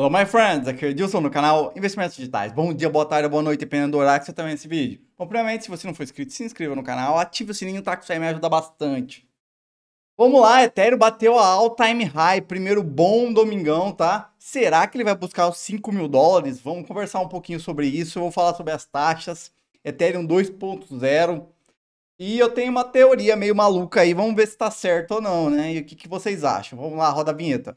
Hello my friends, aqui é o Edilson no canal Investimentos Digitais. Bom dia, boa tarde, boa noite, dependendo do horário que você está vendo esse vídeo. Bom, primeiramente, se você não for inscrito, se inscreva no canal, ative o sininho, tá? Que isso aí me ajuda bastante. Vamos lá, Ethereum bateu a all-time high, primeiro bom domingão, tá? Será que ele vai buscar os 5 mil dólares? Vamos conversar um pouquinho sobre isso, eu vou falar sobre as taxas, Ethereum 2.0. E eu tenho uma teoria meio maluca aí, vamos ver se tá certo ou não, né? E o que vocês acham? Vamos lá, roda a vinheta.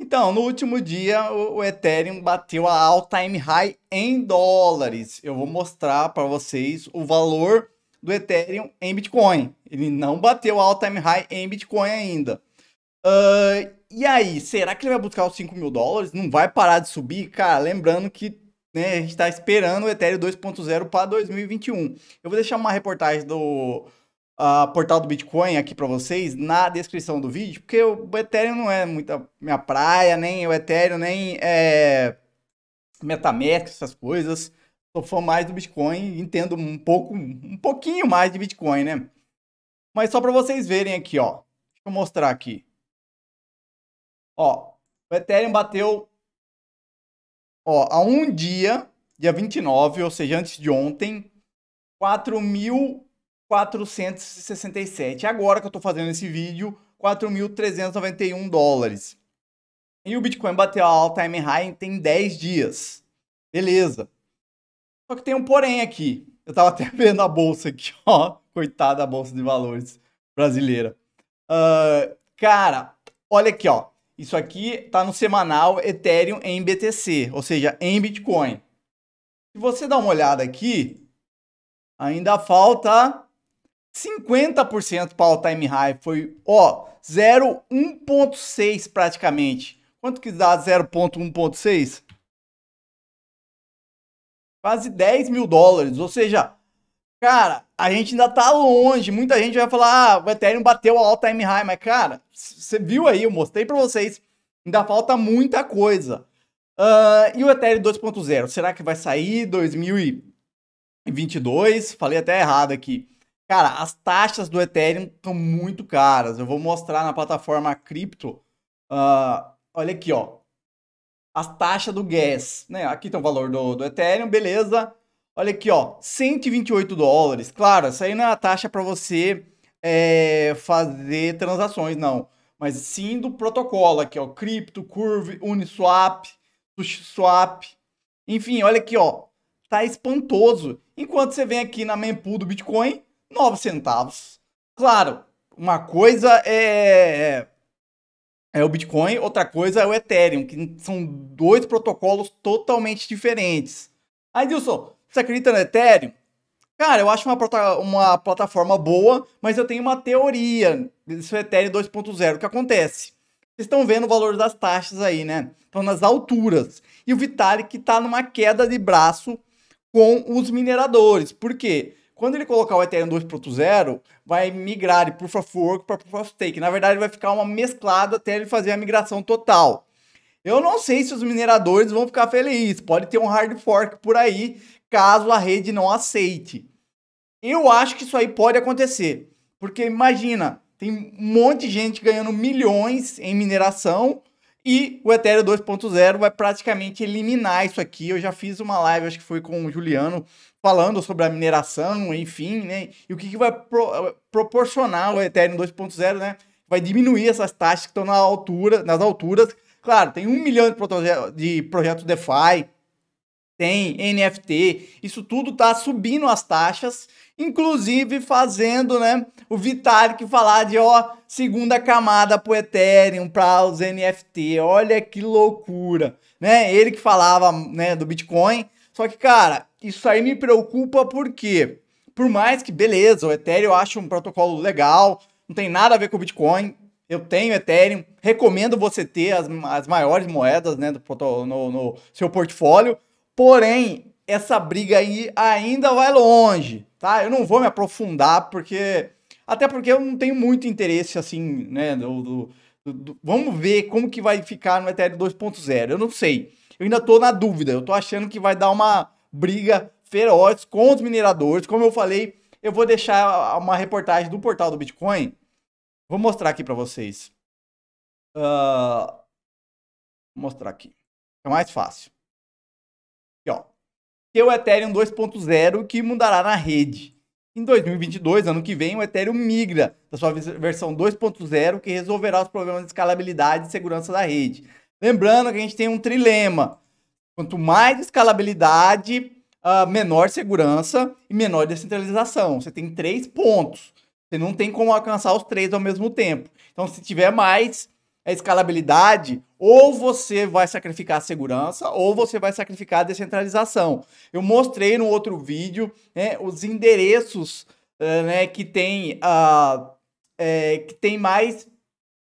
Então, no último dia, o Ethereum bateu a all-time high em dólares. Eu vou mostrar para vocês o valor do Ethereum em Bitcoin. Ele não bateu a all-time high em Bitcoin ainda. E aí, será que ele vai buscar os 5 mil dólares? Não vai parar de subir? Cara, lembrando que né, a gente está esperando o Ethereum 2.0 para 2021. Eu vou deixar uma reportagem do... portal do Bitcoin aqui para vocês na descrição do vídeo, porque o Ethereum não é muita minha praia, nem o Ethereum, nem Metamask, essas coisas. Sou fã mais do Bitcoin, entendo um pouquinho mais de Bitcoin, né? Mas só para vocês verem aqui, ó. Deixa eu mostrar aqui. Ó, o Ethereum bateu ó, há um dia, dia 29, ou seja, antes de ontem, 4.467. Agora que eu tô fazendo esse vídeo, 4.391 dólares. E o Bitcoin bateu a all-time high tem 10 dias. Beleza. Só que tem um porém aqui. Eu tava até vendo a bolsa aqui, ó. Coitada da bolsa de valores brasileira. Cara, olha aqui, ó. Isso aqui tá no semanal Ethereum em BTC, ou seja, em Bitcoin. Se você dá uma olhada aqui, ainda falta... 50% para o time high foi, ó, 0,1.6 praticamente. Quanto que dá 0,1.6? Quase 10 mil dólares, ou seja, cara, a gente ainda tá longe. Muita gente vai falar, ah, o Ethereum bateu a all-time high, mas cara, você viu aí, eu mostrei para vocês, ainda falta muita coisa. E o Ethereum 2.0, será que vai sair 2022? Falei até errado aqui. Cara, as taxas do Ethereum estão muito caras. Eu vou mostrar na plataforma Crypto. Olha aqui, ó. As taxas do gas, né? Aqui tem o valor do Ethereum, beleza. Olha aqui, ó. 128 dólares. Claro, essa aí não é a taxa para você fazer transações, não. Mas sim do protocolo aqui, ó. Crypto, Curve, Uniswap, SushiSwap. Enfim, olha aqui, ó. Tá espantoso. Enquanto você vem aqui na Mempool do Bitcoin... 9 centavos. Claro, uma coisa é o Bitcoin, outra coisa é o Ethereum, que são dois protocolos totalmente diferentes. Aí, Edilson, você acredita no Ethereum? Cara, eu acho uma plataforma boa, mas eu tenho uma teoria desse Ethereum 2.0. O que acontece? Vocês estão vendo o valor das taxas aí, né? Estão nas alturas. E o Vitalik está numa queda de braço com os mineradores. Por quê? Quando ele colocar o Ethereum 2.0, vai migrar de Proof of Work para Proof of Stake. Na verdade, vai ficar uma mesclada até ele fazer a migração total. Eu não sei se os mineradores vão ficar felizes. Pode ter um hard fork por aí, caso a rede não aceite. Eu acho que isso aí pode acontecer. Porque imagina, tem um monte de gente ganhando milhões em mineração e o Ethereum 2.0 vai praticamente eliminar isso aqui. Eu já fiz uma live, acho que foi com o Juliano, falando sobre a mineração, enfim, né? E o que vai proporcionar o Ethereum 2.0, né? Vai diminuir essas taxas que estão na altura, nas alturas. Claro, tem 1 milhão de projetos DeFi, tem NFT, isso tudo tá subindo as taxas, inclusive fazendo, né, o Vitalik falar de, ó, segunda camada pro Ethereum, para os NFT. Olha que loucura, né? Ele que falava, né, do Bitcoin. Só que, cara, isso aí me preocupa porque, por mais que, beleza, o Ethereum eu acho um protocolo legal, não tem nada a ver com o Bitcoin, eu tenho Ethereum, recomendo você ter as maiores moedas, né, no seu portfólio, porém, essa briga aí ainda vai longe, tá? Eu não vou me aprofundar porque, até porque eu não tenho muito interesse, assim, né, vamos ver como que vai ficar no Ethereum 2.0, eu não sei. Eu ainda tô na dúvida, eu tô achando que vai dar uma briga feroz com os mineradores. Como eu falei, eu vou deixar uma reportagem do portal do Bitcoin. Vou mostrar aqui para vocês. Vou mostrar aqui. É mais fácil. Aqui, ó. Que é o Ethereum 2.0 que mudará na rede. Em 2022, ano que vem, o Ethereum migra da sua versão 2.0 que resolverá os problemas de escalabilidade e segurança da rede. Lembrando que a gente tem um trilema. Quanto mais escalabilidade, menor segurança e menor descentralização. Você tem 3 pontos. Você não tem como alcançar os 3 ao mesmo tempo. Então, se tiver mais escalabilidade, ou você vai sacrificar a segurança, ou você vai sacrificar a descentralização. Eu mostrei no outro vídeo, né, os endereços né, que tem mais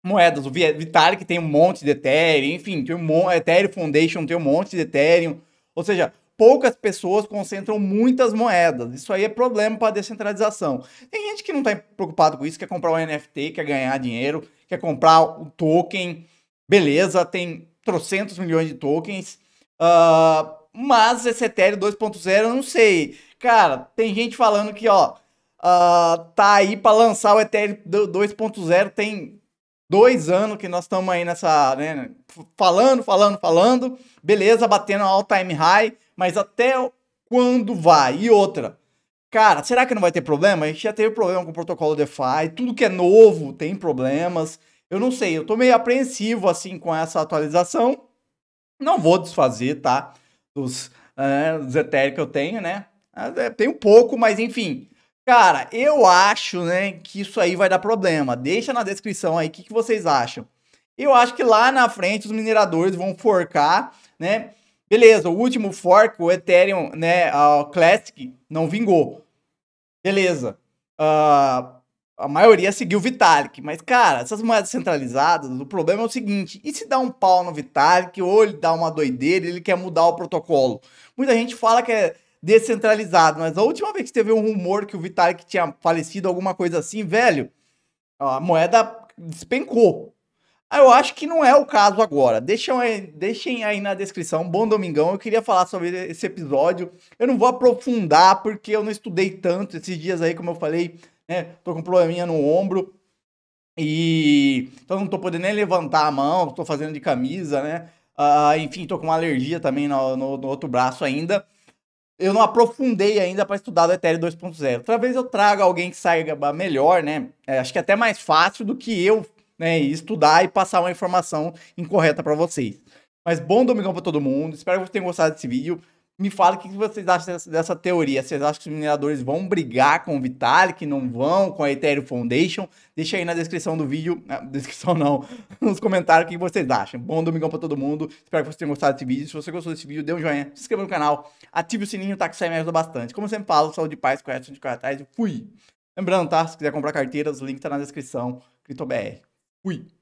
moedas. O Vitalik tem um monte de Ethereum, enfim, tem um Ethereum Foundation tem um monte de Ethereum. Ou seja, poucas pessoas concentram muitas moedas. Isso aí é problema para a descentralização. Tem gente que não está preocupado com isso, quer comprar um NFT, quer ganhar dinheiro, quer comprar um token. Beleza, tem trocentos milhões de tokens. Mas esse Ethereum 2.0, eu não sei. Cara, tem gente falando que ó, tá aí para lançar o Ethereum 2.0. Tem 2 anos que nós estamos aí nessa... né, falando. Beleza, batendo all-time high. Mas até quando vai? E outra, cara, será que não vai ter problema? A gente já teve problema com o protocolo DeFi, tudo que é novo tem problemas. Eu não sei, eu tô meio apreensivo, assim, com essa atualização. Não vou desfazer, tá? Dos Ethereum que eu tenho, né? Tem um pouco, mas enfim. Cara, eu acho, né, que isso aí vai dar problema. Deixa na descrição aí o que vocês acham. Eu acho que lá na frente os mineradores vão forcar, né? Beleza, o último fork, o Ethereum né, Classic, não vingou. Beleza. A maioria seguiu o Vitalik. Mas, cara, essas moedas centralizadas, o problema é o seguinte. E se dá um pau no Vitalik, ou ele dá uma doideira, ele quer mudar o protocolo? Muita gente fala que é descentralizado, mas a última vez que teve um rumor que o Vitalik tinha falecido, alguma coisa assim, velho, a moeda despencou. Eu acho que não é o caso agora. Deixem aí na descrição. Bom domingão. Eu queria falar sobre esse episódio. Eu não vou aprofundar porque eu não estudei tanto esses dias aí, como eu falei, né? Tô com um probleminha no ombro e então não tô podendo nem levantar a mão. Tô fazendo de camisa, né? Enfim, tô com uma alergia também no outro braço ainda. Eu não aprofundei ainda para estudar do Ethereum 2.0. Outra vez eu trago alguém que saiba melhor, né? Acho que é até mais fácil do que eu. Né, e estudar e passar uma informação incorreta para vocês. Mas bom domingão para todo mundo. Espero que vocês tenham gostado desse vídeo. Me fala o que vocês acham dessa teoria. Vocês acham que os mineradores vão brigar com o Vitalik, não vão, com a Ethereum Foundation? Deixa aí na descrição do vídeo. Na descrição não. Nos comentários o que vocês acham. Bom domingão para todo mundo. Espero que vocês tenham gostado desse vídeo. Se você gostou desse vídeo, dê um joinha, se inscreva no canal, ative o sininho, tá? Que isso aí me ajuda bastante. Como eu sempre falo, saúde e paz, correto de cartaz. Fui! Lembrando, tá? Se quiser comprar carteiras, o link tá na descrição. KriptoBR. Fui.